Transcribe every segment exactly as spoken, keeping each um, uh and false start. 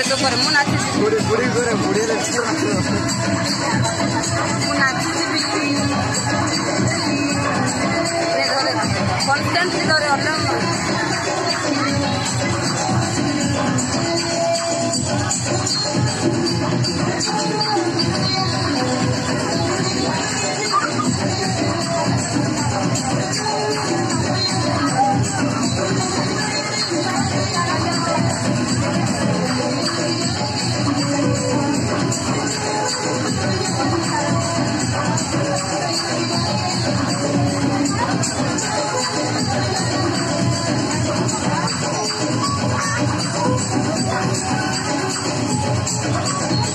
cred că fără mânați-și Bure, bure, bure, bure, le știu Mânați-și bici Ne dore, constant ne dore, orlăm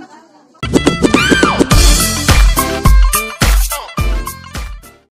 Thank you.